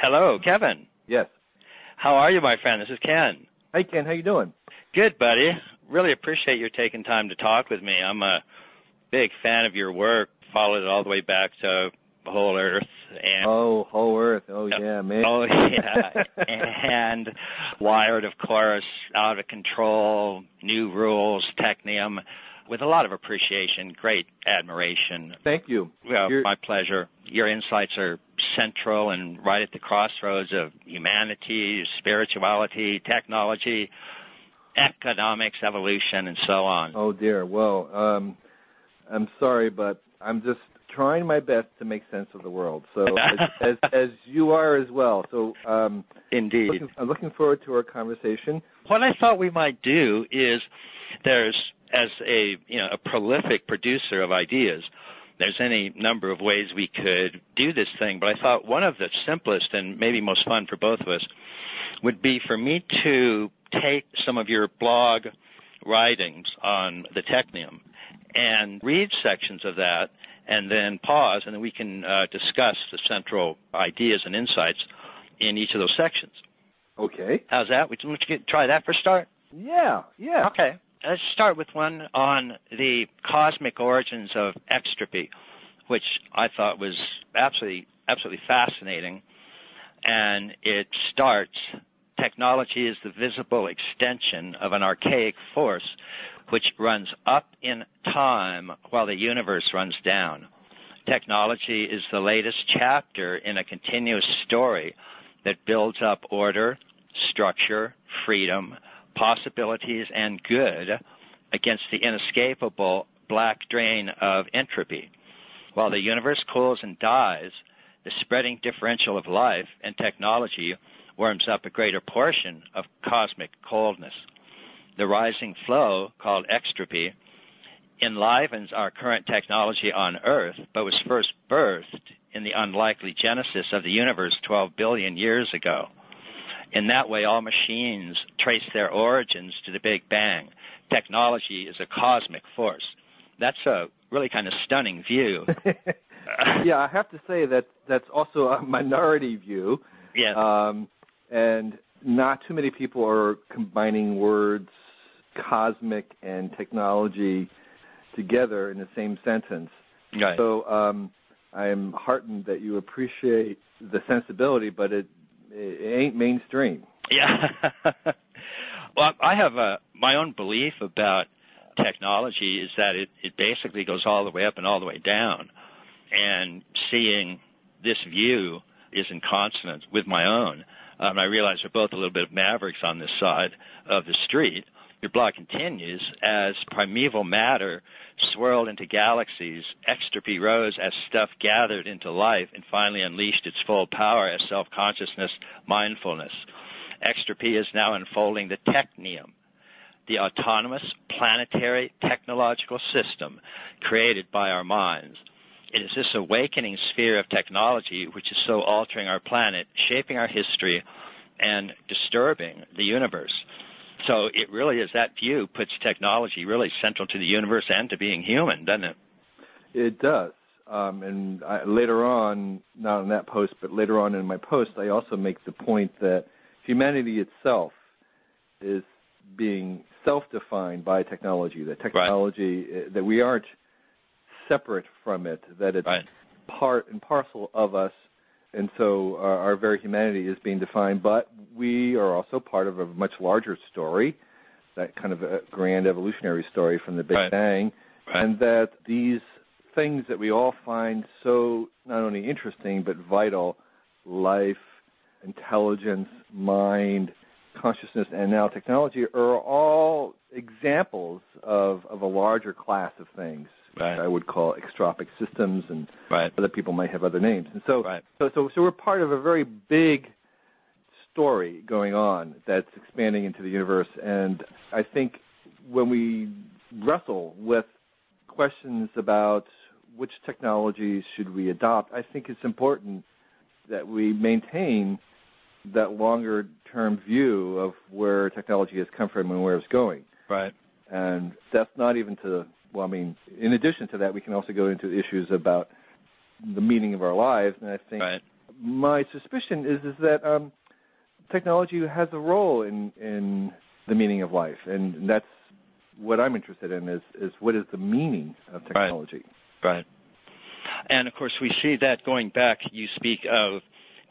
Hello, Kevin. Yes. How are you, my friend? This is Ken. Hey, Ken. How you doing? Good, buddy. Really appreciate your taking time to talk with me. I'm a big fan of your work. Followed it all the way back to Whole Earth. And Whole Earth. Oh, yeah, man. Oh, yeah. And Wired, of course, Out of Control, New Rules, Technium, with a lot of appreciation, great admiration. Thank you. Well, my pleasure. Your insights are central and right at the crossroads of humanity, spirituality, technology, economics, evolution, and so on. Oh, dear. Well, I'm sorry, but I'm just trying my best to make sense of the world, so as you are as well. So indeed. I'm looking forward to our conversation. What I thought we might do is as a prolific producer of ideas, there's any number of ways we could do this thing, but I thought one of the simplest and maybe most fun for both of us would be for me to take some of your blog writings on the Technium and read sections of that, and then pause, and then we can discuss the central ideas and insights in each of those sections. Okay. How's that? Would you try that for a start? Yeah. Okay. Let's start with one on the cosmic origins of extropy, which I thought was absolutely fascinating. And it starts, technology is the visible extension of an archaic force which runs up in time while the universe runs down. Technology is the latest chapter in a continuous story that builds up order, structure, freedom, possibilities, and good against the inescapable black drain of entropy. While the universe cools and dies, the spreading differential of life and technology warms up a greater portion of cosmic coldness. The rising flow, called extropy, enlivens our current technology on Earth, but was first birthed in the unlikely genesis of the universe 12 billion years ago. In that way, all machines trace their origins to the Big Bang. Technology is a cosmic force. That's a really kind of stunning view. Yeah, I have to say that that's also a minority view. Yeah. And not too many people are combining words cosmic and technology together in the same sentence. Right. So I'm heartened that you appreciate the sensibility, but it ain't mainstream. Yeah. Well, I have my own belief about technology is that it basically goes all the way up and all the way down, and seeing this view is in consonance with my own. I realize we're both a little bit of mavericks on this side of the street. Your blog continues, as primeval matter swirled into galaxies, extropy rose as stuff gathered into life and finally unleashed its full power as self-consciousness, mindfulness. Extropy is now unfolding the technium, the autonomous planetary technological system created by our minds. It is this awakening sphere of technology which is so altering our planet, shaping our history, and disturbing the universe. So it really is, that view puts technology really central to the universe and to being human, doesn't it? It does. Later on, not in that post, but later on in my post, I also make the point that humanity itself is being self-defined by technology, that technology, right, that we aren't separate from it, that it's right, part and parcel of us. And so our very humanity is being defined, but we are also part of a much larger story, that kind of a grand evolutionary story from the Big right. Bang, right. And that these things that we all find so not only interesting but vital, life, intelligence, mind, consciousness, and now technology, are all examples of a larger class of things. Right. I would call extropic systems, and right. other people might have other names. And so, right. so we're part of a very big story going on that's expanding into the universe. And I think when we wrestle with questions about which technologies should we adopt, I think it's important that we maintain that longer-term view of where technology has come from and where it's going. Right. And that's not even to... Well, I mean, in addition to that, we can also go into issues about the meaning of our lives, and I think right. my suspicion is that technology has a role in the meaning of life, and that's what I'm interested in is what is the meaning of technology. Right. And, of course, we see that going back. You speak of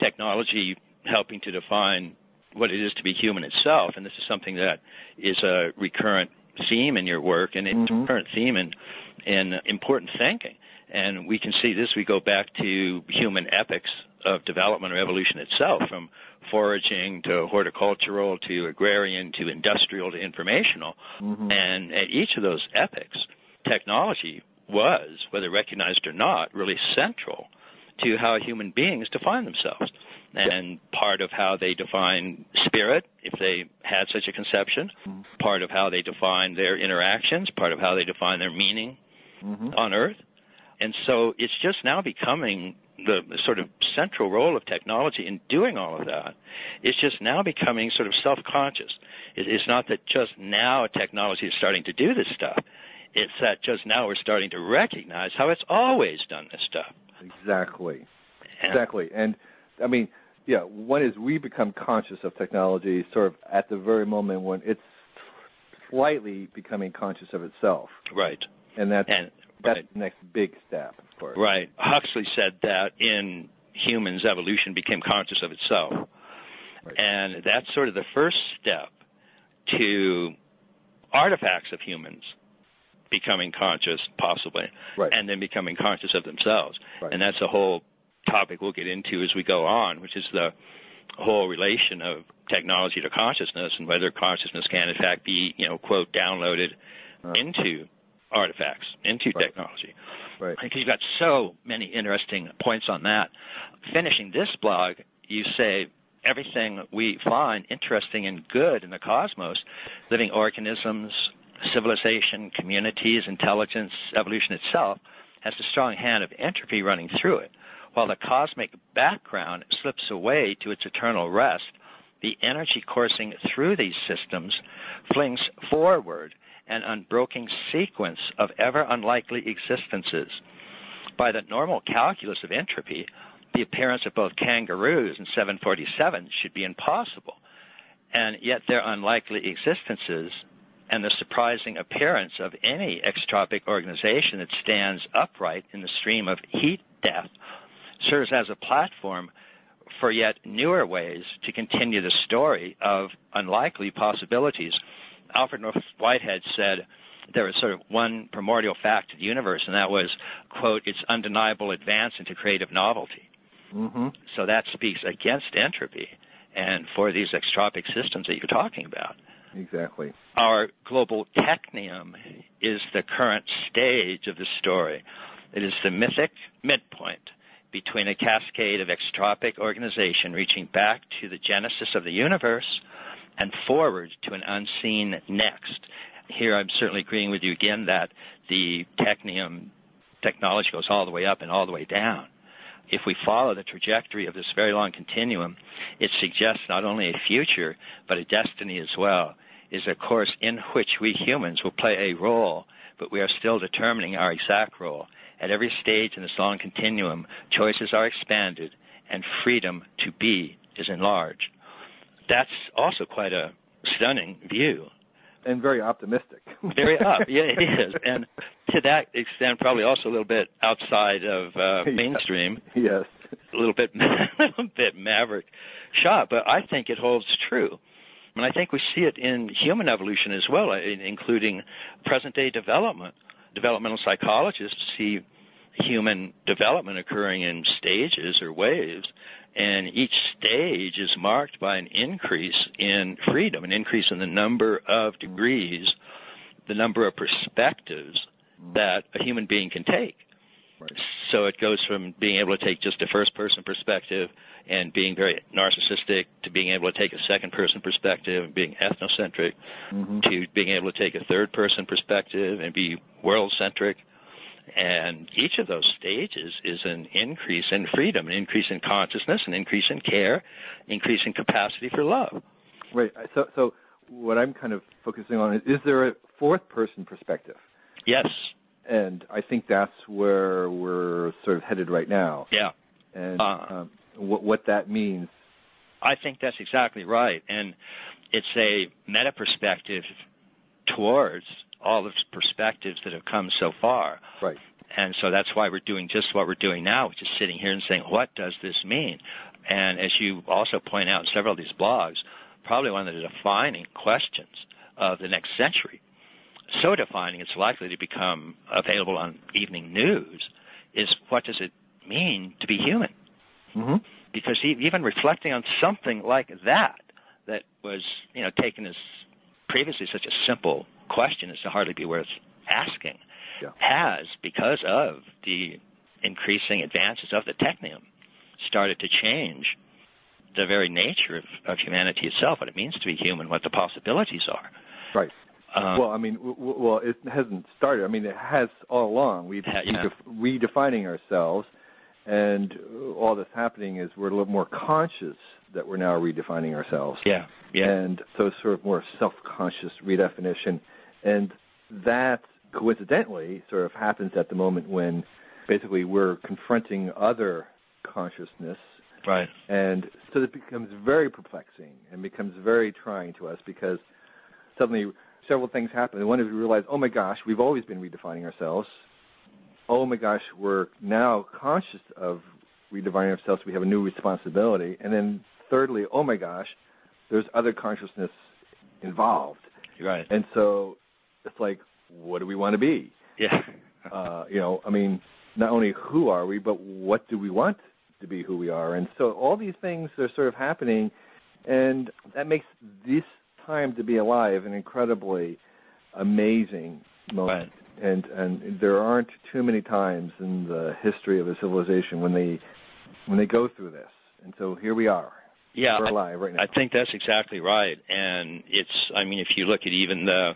technology helping to define what it is to be human itself, and this is something that is a recurrent theme in your work, and it's a recurrent theme in important thinking. And we can see this. We go back to human epics of development or evolution itself, from foraging to horticultural to agrarian to industrial to informational. And at each of those epochs, technology was, whether recognized or not, really central to how human beings define themselves. And part of how they define spirit, if they had such a conception, part of how they define their interactions, part of how they define their meaning on Earth. And so it's just now becoming the sort of central role of technology in doing all of that. It's just now becoming sort of self-conscious. It's not that just now technology is starting to do this stuff. It's that just now we're starting to recognize how it's always done this stuff. Exactly. Exactly. And, I mean, yeah, one is we become conscious of technology sort of at the very moment when it's slightly becoming conscious of itself. Right. And that's the next big step. For it. Right. Huxley said that in humans, evolution became conscious of itself. Right. And that's sort of the first step to artifacts of humans becoming conscious, possibly, and then becoming conscious of themselves. Right. And that's a whole topic we'll get into as we go on, which is the whole relation of technology to consciousness and whether consciousness can, in fact, be, you know, quote, downloaded into artifacts, into technology. Right. Because you've got so many interesting points on that. Finishing this blog, you say, everything we find interesting and good in the cosmos, living organisms, civilization, communities, intelligence, evolution itself, has the strong hand of entropy running through it. While the cosmic background slips away to its eternal rest, the energy coursing through these systems flings forward an unbroken sequence of ever unlikely existences. By the normal calculus of entropy, the appearance of both kangaroos and 747 should be impossible, and yet their unlikely existences and the surprising appearance of any extropic organization that stands upright in the stream of heat death serves as a platform for yet newer ways to continue the story of unlikely possibilities. Alfred North Whitehead said there was sort of one primordial fact of the universe, and that was, quote, its undeniable advance into creative novelty. So that speaks against entropy and for these extropic systems that you're talking about. Exactly. Our global technium is the current stage of the story. It is the mythic midpoint between a cascade of extropic organization reaching back to the genesis of the universe and forward to an unseen next. Here I'm certainly agreeing with you again that the technium technology goes all the way up and all the way down. If we follow the trajectory of this very long continuum, it suggests not only a future but a destiny as well, is a course in which we humans will play a role, but we are still determining our exact role. At every stage in this long continuum, choices are expanded and freedom to be is enlarged. That's also quite a stunning view. And very optimistic. Very up, yeah, it is. And to that extent, probably also a little bit outside of mainstream. Yes. A little bit, maverick shot, but I think it holds true. And I think we see it in human evolution as well, including present-day development. Developmental psychologists see human development occurring in stages or waves, and each stage is marked by an increase in freedom, an increase in the number of degrees, the number of perspectives that a human being can take. Right. So it goes from being able to take just a first-person perspective and being very narcissistic to being able to take a second-person perspective and being ethnocentric to being able to take a third-person perspective and be world-centric. And each of those stages is an increase in freedom, an increase in consciousness, an increase in care, increase in capacity for love. Right. So what I'm kind of focusing on is there a fourth-person perspective? Yes. And I think that's where we're sort of headed right now. Yeah. And what that means. I think that's exactly right. And it's a meta perspective towards all the perspectives that have come so far. Right. And so that's why we're doing just what we're doing now, which is sitting here and saying, what does this mean? And as you also point out in several of these blogs, probably one of the defining questions of the next century, so defining it's likely to become available on evening news, is what does it mean to be human? Mm-hmm. Because even reflecting on something like that, that was, you know, taken as previously such a simple question as to hardly be worth asking, yeah, has, because of the increasing advances of the Technium, started to change the very nature of humanity itself, what it means to be human, what the possibilities are. Right. Well, I mean, well, it hasn't started. I mean, it has all along. We've redefining ourselves, and all that's happening is we're a little more conscious that we're now redefining ourselves. Yeah, yeah. And so sort of more self-conscious redefinition. And that, coincidentally, sort of happens at the moment when basically we're confronting other consciousness. Right. And so it becomes very perplexing and becomes very trying to us, because suddenly several things happen. One is we realize, oh my gosh, we've always been redefining ourselves. Oh my gosh, we're now conscious of redefining ourselves. We have a new responsibility. And then thirdly, oh my gosh, there's other consciousness involved. Right. And so it's like, what do we want to be? Yeah. You know, I mean, not only who are we, but what do we want to be who we are? And so all these things are sort of happening, and that makes this time to be alive an incredibly amazing moment. Right. And there aren't too many times in the history of a civilization when they go through this. And so here we are. Yeah, we're alive right now. I think that's exactly right. And it's, I mean, if you look at even the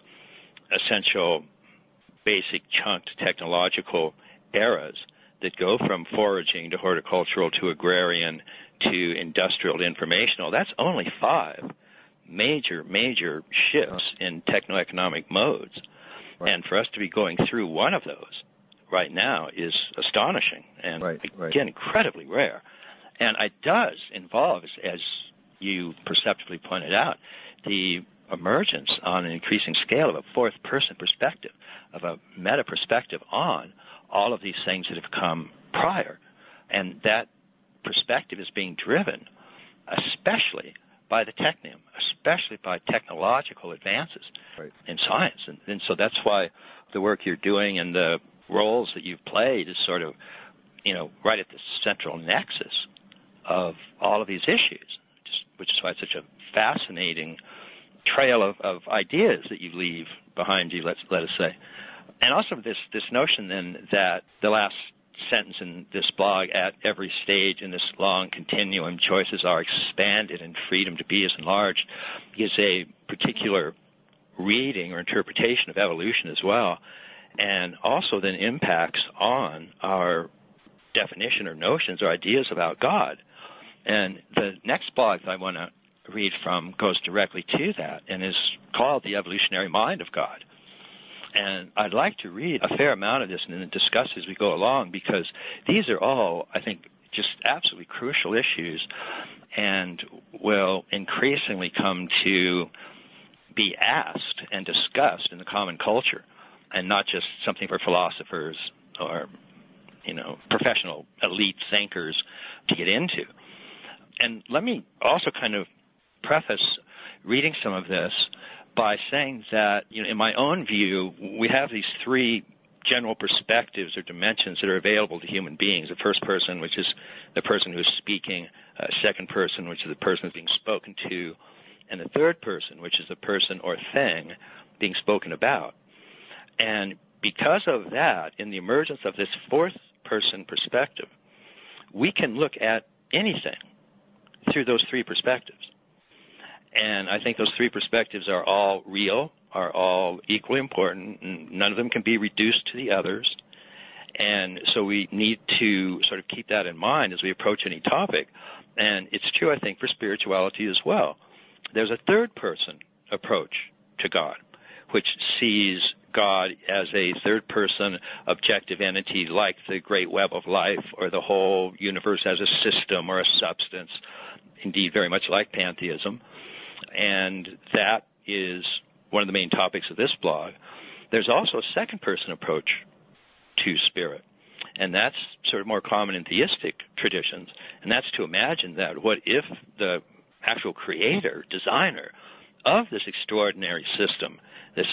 essential, basic, chunked technological eras that go from foraging to horticultural to agrarian to industrial to informational, that's only 5 major, major shifts in techno-economic modes. Right. And for us to be going through one of those right now is astonishing and, again, incredibly rare. And it does involve, as you perceptively pointed out, the emergence on an increasing scale of a fourth-person perspective, of a meta-perspective on all of these things that have come prior. And that perspective is being driven especially by the Technium, especially by technological advances in science. And so that's why the work you're doing and the roles that you've played is sort of, you know, right at the central nexus of all of these issues, which is why it's such a fascinating trail of ideas that you leave behind you, let us say. And also this notion then that the last sentence in this blog, at every stage in this long continuum, choices are expanded and freedom to be is enlarged, is a particular reading or interpretation of evolution as well, and also then impacts on our definition or notions or ideas about God. And the next blog that I want to read from goes directly to that and is called The Evolutionary Mind of God. And I'd like to read a fair amount of this and then discuss as we go along, because these are all, I think, just absolutely crucial issues and will increasingly come to be asked and discussed in the common culture, and not just something for philosophers or, you know, professional elite thinkers to get into. And let me also kind of preface reading some of this by saying that, you know, in my own view, we have these 3 general perspectives or dimensions that are available to human beings. The first person, which is the person who is speaking, second person, which is the person being spoken to, and the third person, which is the person or thing being spoken about. And because of that, in the emergence of this fourth-person perspective, we can look at anything through those 3 perspectives. And I think those 3 perspectives are all real, are all equally important, and none of them can be reduced to the others. And so we need to sort of keep that in mind as we approach any topic. And it's true, I think, for spirituality as well. There's a third-person approach to God, which sees God as a third-person objective entity like the great web of life or the whole universe as a system or a substance, indeed very much like pantheism. And that is one of the main topics of this blog. There's also a second-person approach to spirit, and that's sort of more common in theistic traditions, and that's to imagine that what if the actual creator, designer of this extraordinary system, this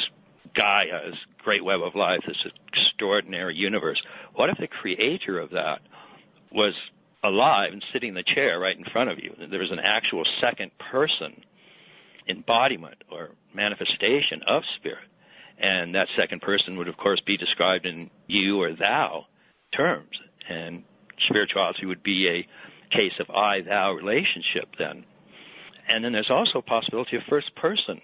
Gaia, this great web of life, this extraordinary universe, what if the creator of that was alive and sitting in the chair right in front of you? There was an actual second person embodiment or manifestation of spirit, and that second person would, of course, be described in you or thou terms, and spirituality would be a case of I-thou relationship then. And then there's also a possibility of first-person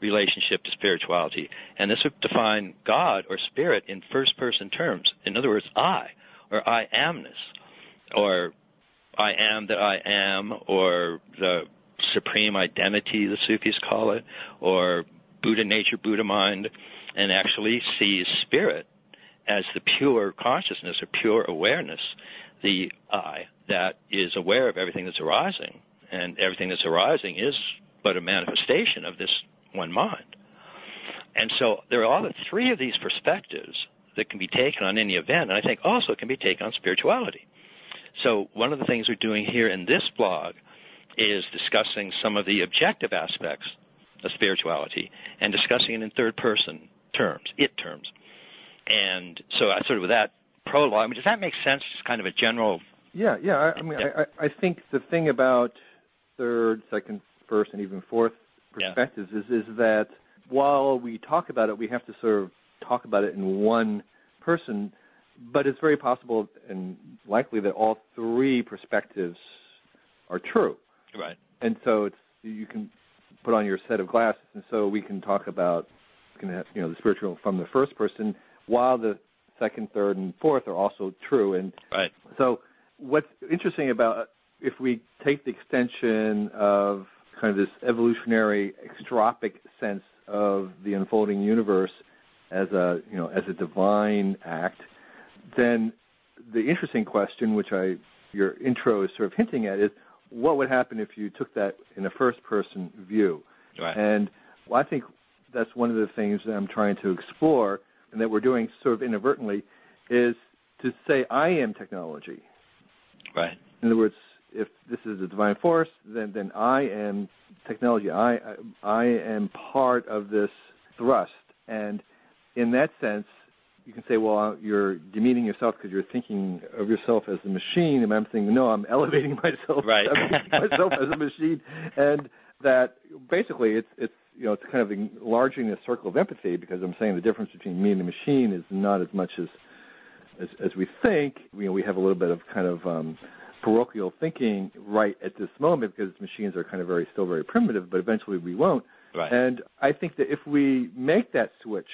relationship to spirituality, and this would define God or spirit in first-person terms. In other words, I, or I amness, or I am that I am, or the supreme identity, the Sufis call it, or Buddha nature, Buddha mind, and actually sees spirit as the pure consciousness or pure awareness, the I that is aware of everything that's arising, and everything that's arising is but a manifestation of this one mind. And so there are all the three of these perspectives that can be taken on any event, and I think also can be taken on spirituality. So one of the things we're doing here in this blog is discussing some of the objective aspects of spirituality and discussing it in third-person terms, it terms. And so I sort of, with that prologue, I mean, does that make sense, just kind of a general... Yeah. I think the thing about third, second, first, and even fourth perspectives is that while we talk about it, we have to sort of talk about it in one person, but it's very possible and likely that all three perspectives are true. Right. And so it's, you can put on your set of glasses, and so we can talk about, you know, the spiritual from the first person, while the second, third, and fourth are also true. And right. So what's interesting about, if we take the extension of kind of this evolutionary extropic sense of the unfolding universe as a, you know, as a divine act, then the interesting question, which your intro is sort of hinting at, is what would happen if you took that in a first-person view? Right. And well, I think that's one of the things that I'm trying to explore and that we're doing sort of inadvertently is to say I am technology. Right. In other words, if this is a divine force, then I am technology. I am part of this thrust. And in that sense, you can say, well, you're demeaning yourself because you're thinking of yourself as a machine, and I'm thinking, no, I'm elevating myself, right. Myself as a machine, and that basically it's you know, it's kind of enlarging the circle of empathy, because I'm saying the difference between me and the machine is not as much as we think. You know, we have a little bit of kind of parochial thinking right at this moment because machines are kind of still very primitive, but eventually we won't. Right. And I think that if we make that switch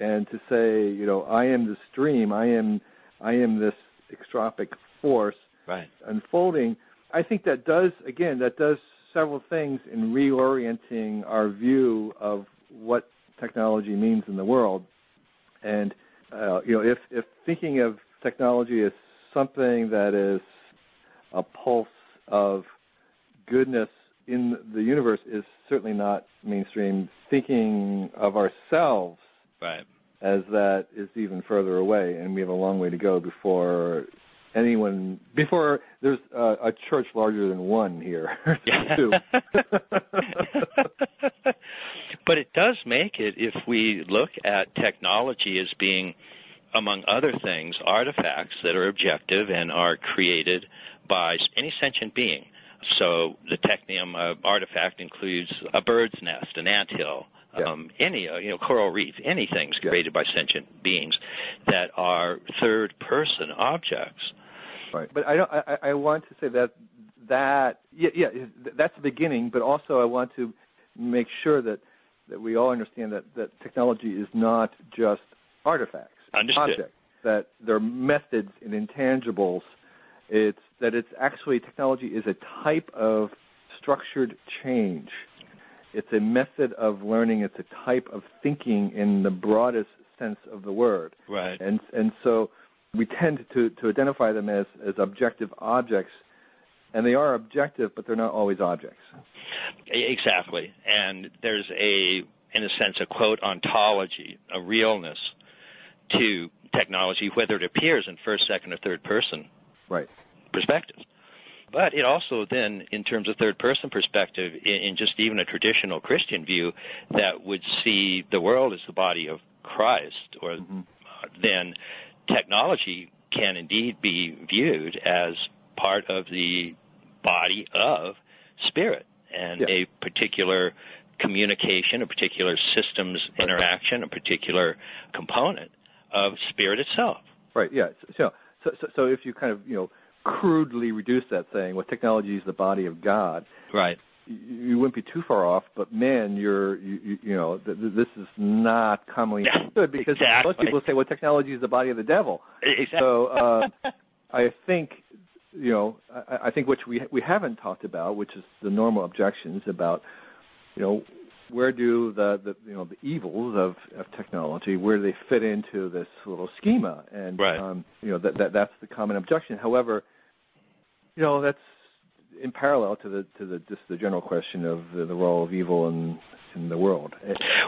and to say, you know, I am the stream, I am this extropic force right. unfolding, I think that does, again, that does several things in reorienting our view of what technology means in the world. And, you know, if thinking of technology as something that is a pulse of goodness in the universe is certainly not mainstream. Thinking of ourselves right. as that is even further away, and we have a long way to go before anyone, before there's a church larger than one here. too. But it does make it, if we look at technology as being, among other things, artifacts that are objective and are created by any sentient being. So the Technium artifact includes a bird's nest, an anthill, any, you know, coral reef, anything's created by sentient beings that are third-person objects. Right. But I want to say that that's the beginning, but also I want to make sure that we all understand that technology is not just artifacts. Understood. Objects, that they're methods and intangibles. It's that it's actually, technology is a type of structured change. It's a method of learning. It's a type of thinking in the broadest sense of the word. Right. And so we tend to identify them as objective objects, and they are objective, but they're not always objects. Exactly. And there's in a sense, a quote ontology, a realness to technology, whether it appears in first, second, or third person perspective. But it also then, in terms of third-person perspective, in just even a traditional Christian view that would see the world as the body of Christ, or then technology can indeed be viewed as part of the body of Spirit and a particular communication, a particular systems interaction, a particular component of Spirit itself. Right, yeah. So if you kind of, crudely reduce that saying, well, technology is the body of God. Right. You wouldn't be too far off, but man, this is not commonly understood because most people say, well, technology is the body of the devil. Exactly. So I think which we haven't talked about, which is the normal objections about, where do the evils of technology, where do they fit into this little schema? And that's the common objection. However, that's in parallel to the just the general question of the role of evil in the world.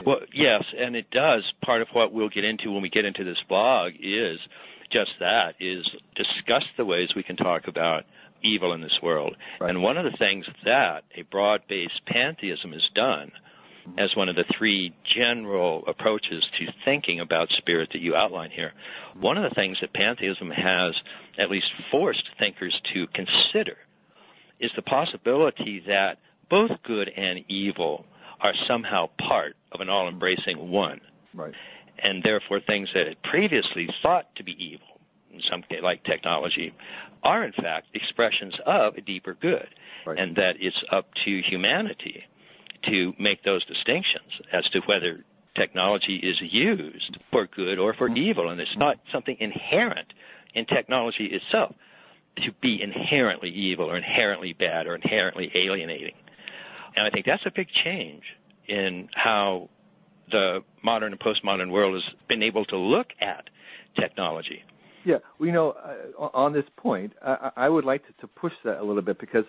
Well, yes, and it does. Part of what we'll get into when we get into this blog is just that: is discuss the ways we can talk about evil in this world. Right. And one of the things that a broad-based pantheism has done, as one of the three general approaches to thinking about spirit that you outline here, one of the things that pantheism has at least forced thinkers to consider is the possibility that both good and evil are somehow part of an all-embracing one. Right. And therefore things that had previously thought to be evil, something like technology, are in fact expressions of a deeper good, and that it's up to humanity to make those distinctions as to whether technology is used for good or for evil, and it's not something inherent in technology itself to be inherently evil or inherently bad or inherently alienating. And I think that's a big change in how the modern and postmodern world has been able to look at technology. Yeah, on this point, I would like to push that a little bit because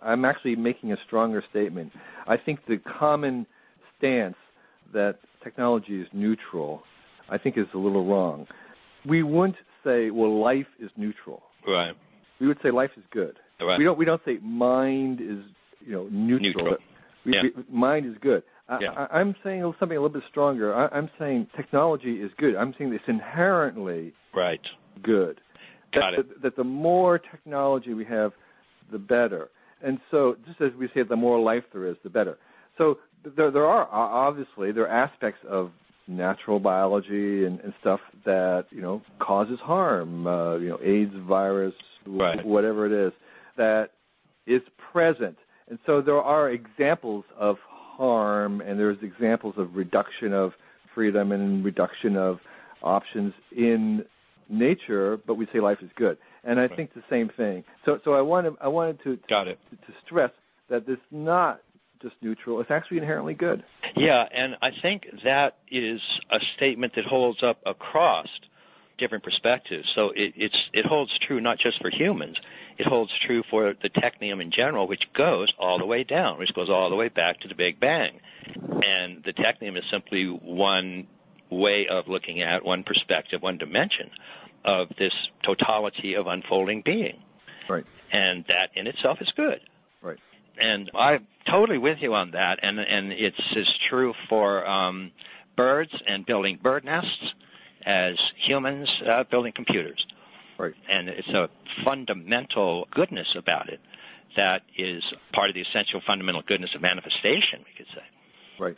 I'm actually making a stronger statement. I think the common stance that technology is neutral, I think, is a little wrong. We wouldn't say, well, life is neutral. Right. We would say life is good. Right. We don't say mind is neutral. But mind is good. Yeah. I'm saying something a little bit stronger. I'm saying technology is good. I'm saying it's inherently good. That the more technology we have, the better. And so, just as we say, the more life there is, the better. So there are aspects of natural biology and stuff that causes harm, AIDS, virus, whatever it is, that is present. And so there are examples of harm, and there's examples of reduction of freedom and reduction of options in nature, but we say life is good, and I think the same thing. So I wanted to stress that it's not just neutral; it's actually inherently good. Yeah, and I think that is a statement that holds up across different perspectives. So it holds true not just for humans; it holds true for the Technium in general, which goes all the way down, which goes all the way back to the Big Bang, and the Technium is simply one way of looking at one perspective, one dimension of this totality of unfolding being. Right. And that in itself is good. Right. And I'm totally with you on that, and it's true for birds and building bird nests as humans building computers. Right. And it's a fundamental goodness about it that is part of the essential fundamental goodness of manifestation, we could say. Right.